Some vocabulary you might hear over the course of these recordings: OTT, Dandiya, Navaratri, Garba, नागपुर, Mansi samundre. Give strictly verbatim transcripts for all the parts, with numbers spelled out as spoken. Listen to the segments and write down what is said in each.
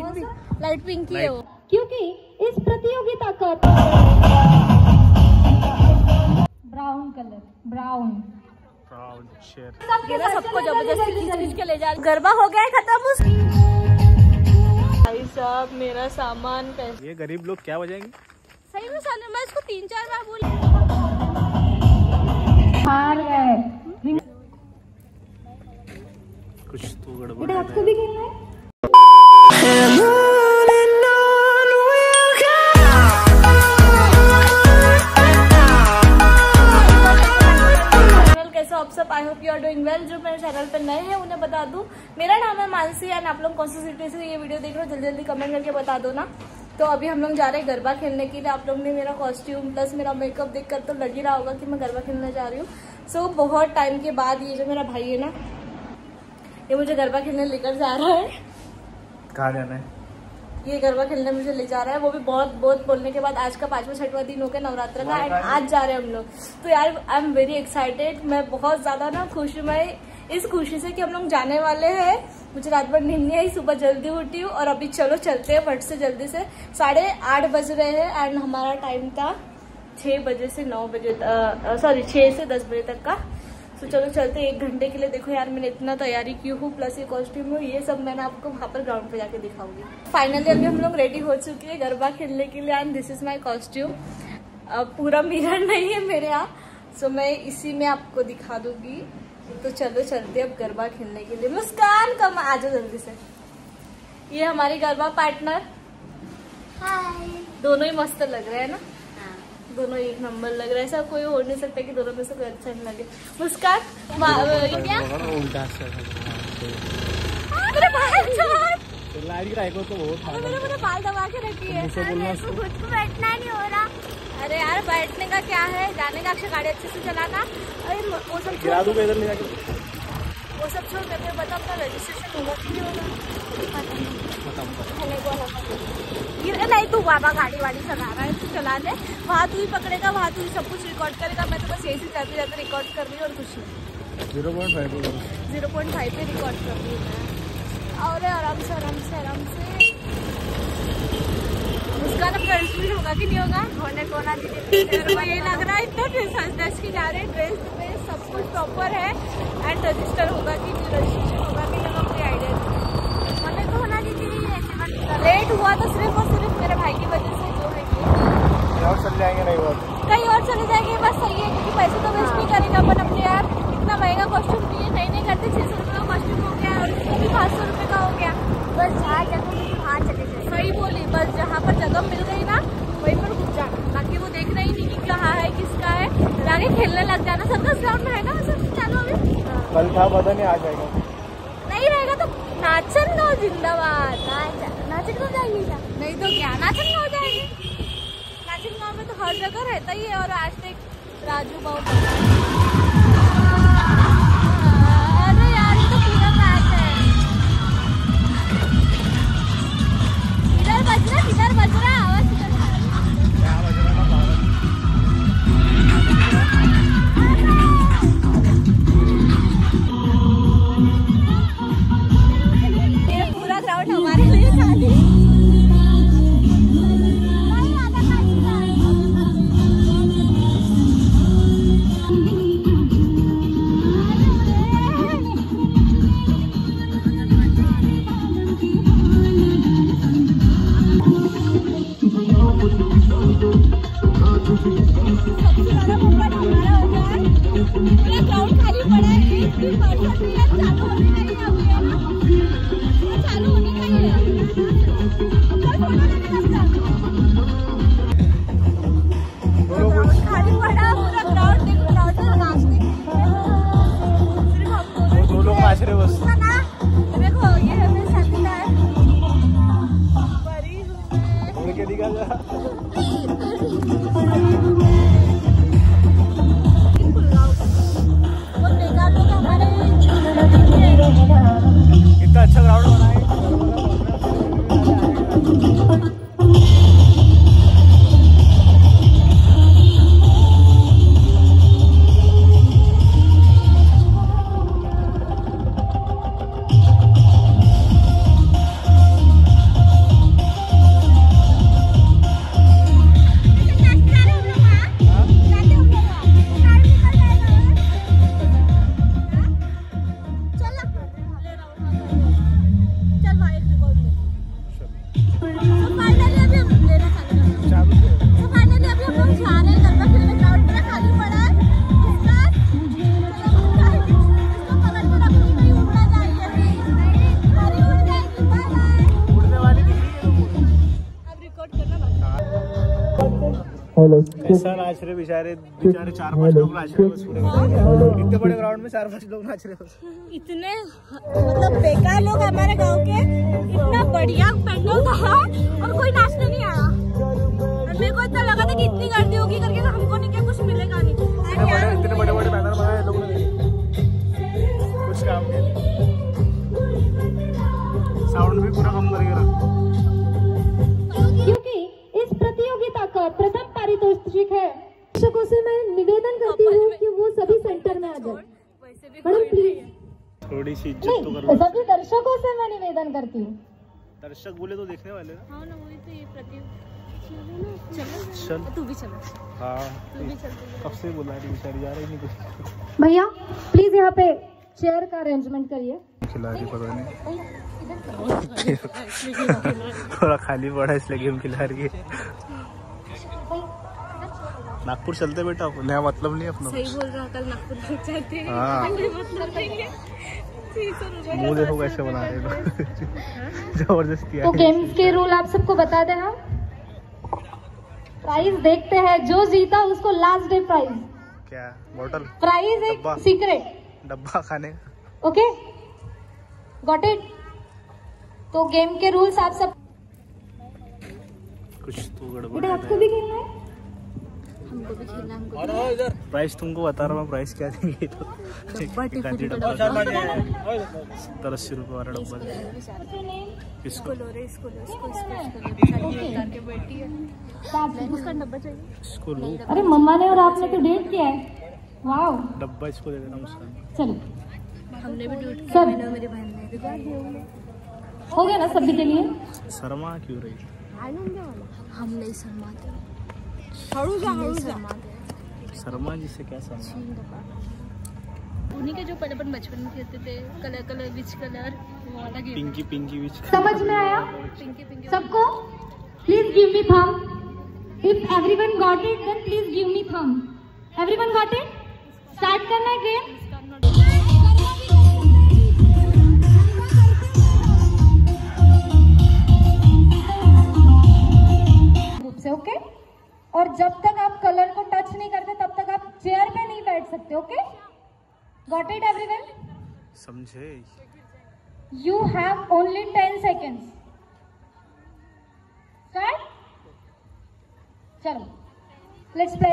Light pink, light pink की है वो, क्योंकि इस प्रतियोगिता का ब्राउन कलर ब्राउन सबको जबरदस्ती खींच के ले जा। गरबा हो गया खत्म। भाई साहब मेरा सामान पैसे, ये गरीब लोग क्या बजाएंगे सही में साले, मैं इसको तीन चार बार बोली हार गए। कुछ तो गड़बड़ है, आपको भी खेलना है। I hope you are doing well. जो मेरे चैनल पर नए हैं उन्हें बता दूं मेरा नाम है मानसी एंड आप लोग कौन सी सिटी से ये वीडियो देख रहे हो जल्दी जल्दी कमेंट करके बता दो ना। तो अभी हम लोग जा रहे हैं गरबा खेलने के लिए। आप लोग ने मेरा कॉस्ट्यूम प्लस मेरा मेकअप देखकर तो लग ही रहा होगा कि मैं गरबा खेलने जा रही हूँ। सो so, बहुत टाइम के बाद ये जो मेरा भाई है ना ये मुझे गरबा खेलने लेकर जा रहा है। कहाँ जाना है? ये गरबा खेलने मुझे ले जा रहा है, वो भी बहुत बहुत बोलने के बाद। आज का पांचवा छठवा दिन हो गया नवरात्र का एंड आज जा रहे हैं हम लोग। तो यार आई एम वेरी एक्साइटेड, मैं बहुत ज़्यादा ना खुश हूँ। मैं इस खुशी से कि हम लोग जाने वाले हैं, मुझे रात भर नींद नहीं आई, सुबह जल्दी उठी हूँ और अभी चलो चलते हैं फट से जल्दी से। साढ़े आठ बज रहे हैं एंड हमारा टाइम था छः बजे से नौ बजे सॉरी छः से दस बजे तक का। तो चलो चलते एक घंटे के लिए। देखो यार मैंने इतना तैयारी की हूँ प्लस ये कॉस्ट्यूम हूँ, ये सब मैंने आपको वहाँ पर ग्राउंड पे जाके दिखाऊंगी। फाइनली अभी हम लोग रेडी हो चुके हैं गरबा खेलने के लिए and this is my costume. अब पूरा मिरर नहीं है मेरे यहाँ सो मैं इसी में आपको दिखा दूंगी। तो चलो चलते अब गरबा खेलने के लिए। मुस्कान कम आ जाओ जल्दी से, ये हमारी गरबा पार्टनर। हाय, दोनों ही मस्त लग रहे हैं ना, दोनों एक नंबर लग रहा है। ऐसा कोई हो नहीं सकता कि दोनों में से कोई अच्छा नहीं लगे। मुस्कान बाल दबा के रखी है, बैठना नहीं हो रहा। अरे यार बैठने का क्या है, जाने का, अच्छा गाड़ी अच्छे से चलाना। अरे वो सब वो सब छोड़ करके बता अपना रजिस्ट्रेशन होगा कि नहीं होगा। नहीं तू बाबा गाड़ी वाड़ी चला रहा है, तू चला ले, वहाँ तू ही पकड़ेगा, वहाँ तू ही सब कुछ रिकॉर्ड करेगा। मैं तो बस यही से जाते जाते रिकॉर्ड कर रही हूँ और कुछ नहीं। Zero point five zero point five पे रिकॉर्ड कर रही हूँ और आराम से आराम से आराम से। उसका तो कंफ्यूज होगा कि नहीं होगा, होने को ना यही लग रहा है। इतना ड्रेस हंस दस की जा रहे, ड्रेस में सब कुछ प्रॉपर है एंड रजिस्टर होगा कि नहीं, रजिस्ट्रेशन होगा कि नहीं, कोई आइडिया नहीं। होने को होना दीजिए। लेट हुआ तो सिर्फ और सिर्फ मेरे भाई की वजह से, जो है कहीं और चले जाएंगे, नहीं बहुत कहीं और चले जाएंगे। बस सही है क्योंकि पैसे तो वेस्ट नहीं करेंगे अपन अपने। यार इतना महंगा कॉस्ट्यूम लिए नहीं नहीं करते। छः सौ रुपये का कॉस्ट्यूम हो गया और वो भी पाँच सौ रुपये का हो गया। बस जहाँ जगह वहाँ चले जाए, सही बोली, बस जहाँ पर जगह मिल गई ना वहीं पर रुक जाना। बाकी वो देखना ही नहीं कि कहाँ है किसका है, आगे खेलने लग जाना। सर्कस ग्राउंड में है ना सब, चलो अभी कल था पता नहीं आ जाएगा, नहीं रहेगा तो नाचन का जिंदाबाद। नाचन हो जाएगी नहीं तो क्या, नाचन हो जाएगी। गाँव में तो हर जगह रहता ही है और आज तक राजू भाव। अरे यार ये तो पूरा पैक है। इधर बज रहा, इधर बज रहा आवाज, इधर क्या बज रहा था बाबा। ये पूरा क्राउड हमारे लिए खाली। इतना अच्छा ग्राउंड बनाया है। नाच रहे बेचारे बेचारे चार पांच लोग नाच रहे, इतने बड़े ग्राउंड में चार पांच लोग नाच रहे, इतने मतलब बेकार लोग हमारे गांव के। इतना बढ़िया पेंडल था और कोई नाचने नहीं आया। मेरे को इतना लगा था कि इतनी गर्दी होगी करके तो हमको नहीं क्या कुछ मिलेगा नहीं। इतने बड़े बड़े बैनर बनाए लोगों ने, कुछ काम नहीं, साउंड भी पूरा कम कर गया। प्रथम पारितोषिक है। शिक्षकों से मैं निवेदन करती हूँ कि वो सभी सेंटर में आ जाए। मैडम प्लीज थोड़ी सी इज्जत तो करो। सभी दर्शकों से मैं निवेदन करती हूँ। दर्शक बोले तो देखने वाले ना। हाँ ना, वही तो ये प्रति चलो ना, चल तू भी चल। हाँ तू भी चल, कब से बोला रही बेचारी, जा रही नहीं। भैया प्लीज यहाँ पे चेयर का अरेंजमेंट करिए। खिलाड़ी पता नहीं थोड़ा खाली पड़ा इसलिए गेम खिला रही है। नागपुर चलते बेटा, नया मतलब नहीं अपना। सही बोल रहा, कल नागपुर जाते हैं। मुँह देखो कैसे बना रहे लोग, जबरदस्ती। तो गेम्स के रूल आप सबको बता दें हम। प्राइज देखते हैं, जो जीता उसको लास्ट डे प्राइज। क्या बॉटल? प्राइज एक सीक्रेट डब्बा खाने का। Okay got it. तो गेम के रूल्स आप सब कुछ तो गड़बड़ है। आपको भी खेलना है? हमको भी खेलना है। और इधर प्राइस तुमको बता रहा हूँ, प्राइस क्या देंगे तो तरस रुपये वाला डब्बा देंगे। किसको इसको लो? अरे मम्मा ने और आपने तो डेट किया है। वाओ, डब्बा इसको दे देना मुस्कान। चलो हमने भी डेट किया, मैंने मेरे बहन ने भी। हो गया ना सभी के लिए? शर्मा क्यों रही? हम नहीं शर्माते। शर्मा जी से क्या शर्मा? उन्हीं के जो पहले अपन बचपन में खेलते थे, कलर कलर विच कलर वो वाला गेम। पिंकी पिंकी विच समझ में आया सबको? Please give me thumb. If everyone got it then please give me thumb. Everyone got it? Start करना है गेम। Okay okay? और जब तक आप कलर को टच नहीं करते तब तक आप चेयर पे नहीं बैठ सकते। Okay got it everyone? समझे? You have only ten seconds. Start. चलो लेट्स प्ले।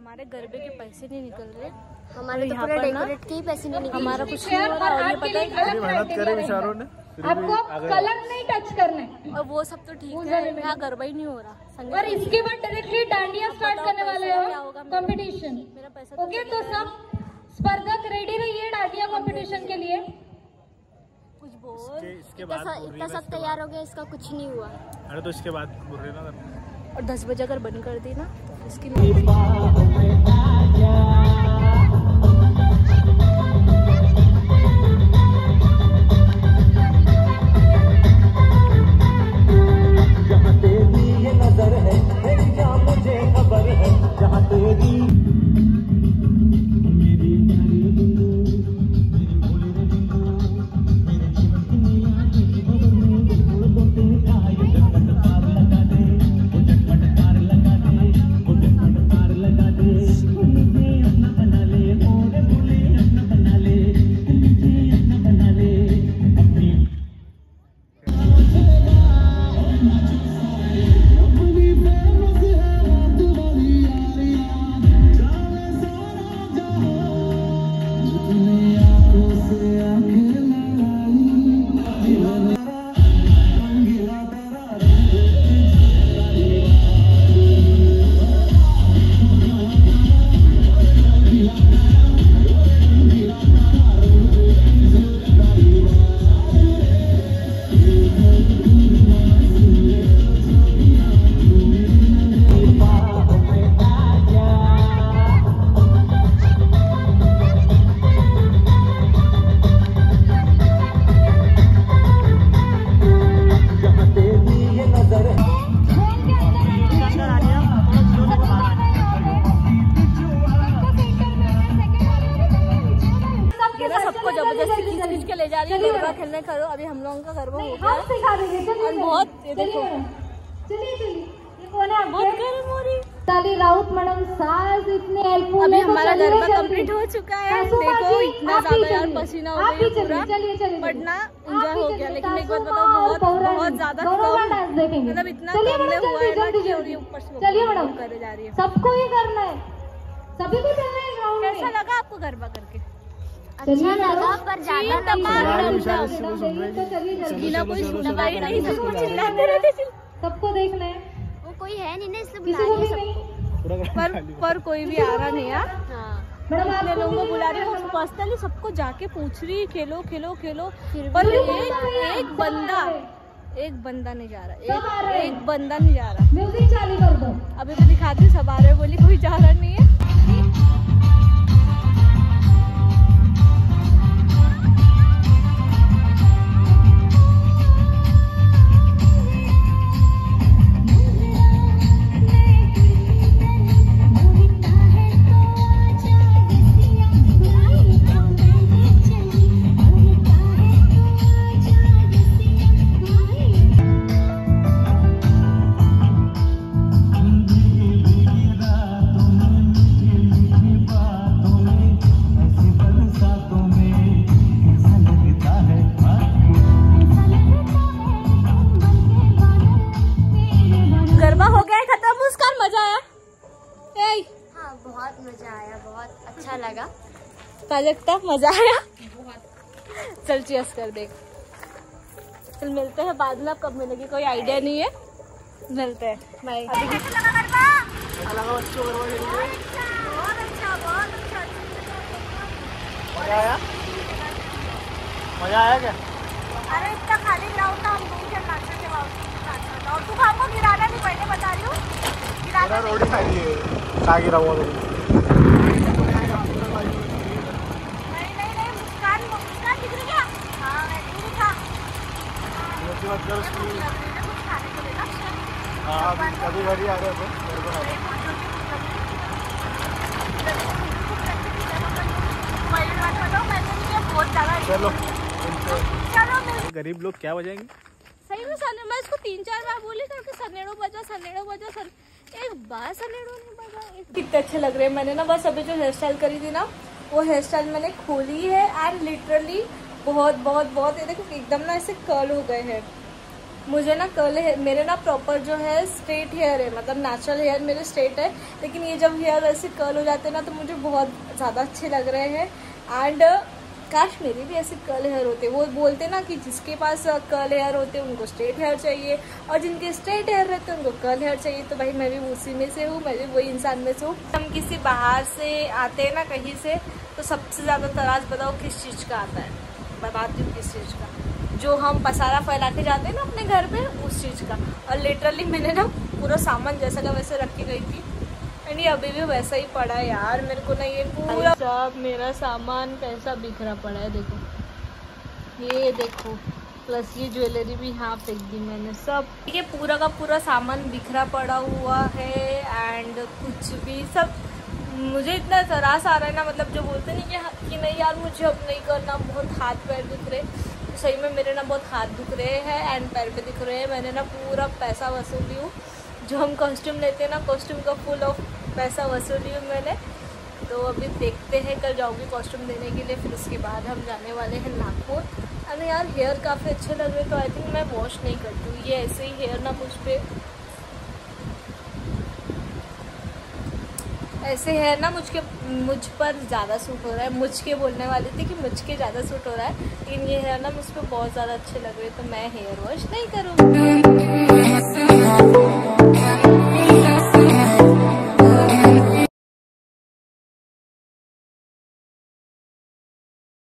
हमारे गरबे के पैसे नहीं निकल रहे, हमारे तो पूरा डेकोरेट के ही पैसे नहीं निकल रहे, हमारा कुछ नहीं हो रहा। और ये पता है मेहनत करे बेचारों ने, आपको कलम नहीं टच करने और वो सब तो ठीक है, यहाँ गरबा ही नहीं हो रहा। और इसके बाद डायरेक्टली डांडिया स्टार्ट करने वाले हैं कॉम्पिटिशन। ओके तो सब स्पर्धक रेडी रहिए डांडिया कॉम्पिटिशन के लिए। कुछ बोल, इतना सब तैयार हो गया, इसका कुछ नहीं हुआ। अरे तो इसके बाद और दस बजे अगर बंद कर दी ना तो इसकी ले जा रही हूँ गरबा खेलने। करो अभी हम लोगों का गरबा हो गया और बहुत देखो बहुत गर्म हो रही। ताली राउत मैडम सास इतने हेल्पफुल। अभी हमारा गरबा कंप्लीट हो चुका है। देखो इतना ज्यादा यार पसीना हो गया पटना इंजॉय हो गया। लेकिन एक बात बताओ बहुत बहुत ज्यादा मतलब इतना ऊपर से जा रही है। सबको ये करना है, सभी को चलना है ग्राउंड में। कैसा लगा आपको गरबा करके? अच्छा लगा पर ज्यादा नहीं, सबको देखना है। कोई है नहीं ना इसलिए बुला रही सबको। पर पर कोई भी आ रहा नहीं यार। हाँ मैडम आप लोगों को बुला रही हूँ पर्सनली, सबको जाके पूछ रही खेलो खेलो खेलो। पर एक बंदा एक बंदा नहीं जा रहा, एक बंदा नहीं जा रहा। म्यूजिक चालू कर दो। अभी मैं दिखाती हूँ सब आ रहे हैं। बोली कोई जा रहा नहीं है। मजा आया बहुत। चल चीयर्स कर देख। चल मिलते हैं बाद में, कब मिलेगी कोई आइडिया नहीं है। मिलते हैं बाय। मजा आया, मजा आया क्या? अरे इतना खाली ग्राउंड था, हम घूम के नाचा के वापस। और तुम आपको गिराना नहीं पड़े, बता रही हूँ गिराना रोड खाली है। कहाँ गिरा हुआ? कभी भरी आ रहे थे। गरीब लोग क्या बजाएंगे सही में? सर मैं इसको तीन चार बार बोली करके सनेड़ो बजा सनेड़ो बजा सर एक बार सनेड़ो नहीं बजा। कितने अच्छे लग रहे हैं। मैंने ना बस अभी जो हेयर स्टाइल करी थी ना वो हेयर स्टाइल मैंने खोली है एंड लिटरली बहुत बहुत बहुत ये देखो एकदम ना ऐसे कर्ल हो गए हैं। मुझे ना कर्ल है मेरे ना प्रॉपर जो है स्ट्रेट हेयर है, मतलब नेचुरल हेयर मेरे स्ट्रेट है। लेकिन ये जब हेयर ऐसे कर्ल हो जाते हैं ना तो मुझे बहुत ज़्यादा अच्छे लग रहे हैं। एंड काश मेरे भी ऐसे कर्ल हेयर होते। वो बोलते ना कि जिसके पास कर्ल हेयर होते उनको स्ट्रेट हेयर चाहिए और जिनके स्ट्रेट हेयर रहते उनको कर्ल हेयर चाहिए। तो भाई मैं भी उसी में से हूँ, मैं भी वही इंसान में से हूँ। हम किसी बाहर से आते हैं ना कहीं से तो सबसे ज़्यादा तराज बताओ किस चीज़ का आता है? बताती हूँ किस चीज़ का, जो हम पसारा फैला के जाते हैं ना अपने घर पे उस चीज़ का। और लिटरली मैंने ना पूरा सामान जैसा का वैसे रखी गई थी एंड ये अभी भी वैसा ही पड़ा है यार। मेरे को ना ये पूरा सब मेरा सामान कैसा बिखरा पड़ा है देखो, ये देखो प्लस ये ज्वेलरी भी यहाँ फेंक दी मैंने सब। ये पूरा का पूरा सामान बिखरा पड़ा हुआ है एंड कुछ भी सब मुझे इतना तरास आ रहा है ना, मतलब जो बोलते नहीं कि, कि नहीं यार मुझे अब नहीं करना। बहुत हाथ पैर दुख रहे, सही में मेरे ना बहुत हाथ दुख रहे हैं एंड पैर पे दुख रहे हैं। मैंने ना पूरा पैसा वसूल ली हूँ, जो हम कॉस्ट्यूम लेते हैं ना कॉस्ट्यूम का फुल ऑफ पैसा वसूल ली हूँ मैंने। तो अभी देखते हैं कल जाऊँगी कॉस्ट्यूम देने के लिए, फिर उसके बाद हम जाने वाले हैं नागपुर। अरे यार हेयर काफ़ी अच्छे लग रहे तो आई थिंक मैं वॉश नहीं करती हूँ, ये ऐसे ही हेयर ना मुझ पे ऐसे है ना मुझके मुझ पर ज़्यादा सूट हो रहा है। मुझके बोलने वाली थी कि मुझके ज़्यादा सूट हो रहा है लेकिन ये हेयर ना मुझ पर बहुत ज़्यादा अच्छे लग रहे तो मैं हेयर वॉश नहीं करूँगी।